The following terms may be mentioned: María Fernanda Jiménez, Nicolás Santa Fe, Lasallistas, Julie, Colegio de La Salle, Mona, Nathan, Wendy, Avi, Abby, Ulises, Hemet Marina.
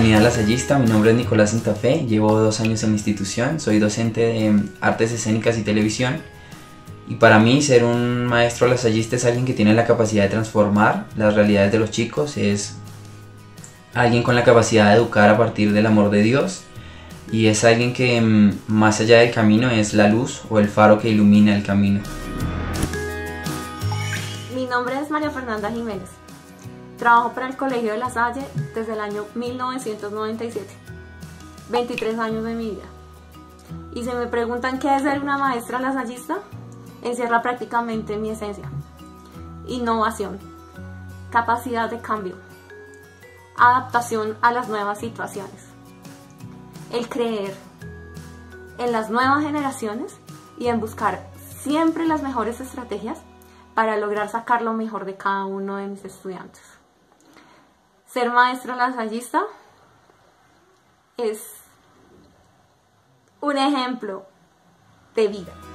comunidad lasallista. Mi nombre es Nicolás Santa Fe, llevo 2 años en la institución, soy docente de artes escénicas y televisión, y para mí ser un maestro lasallista es alguien que tiene la capacidad de transformar las realidades de los chicos, es alguien con la capacidad de educar a partir del amor de Dios, y es alguien que más allá del camino es la luz o el faro que ilumina el camino. Mi nombre es María Fernanda Jiménez. Trabajo para el Colegio de La Salle desde el año 1997, 23 años de mi vida. Y si me preguntan qué es ser una maestra lasallista, encierra prácticamente mi esencia: innovación, capacidad de cambio, adaptación a las nuevas situaciones, el creer en las nuevas generaciones y en buscar siempre las mejores estrategias para lograr sacar lo mejor de cada uno de mis estudiantes. Ser maestra lasallista es un ejemplo de vida.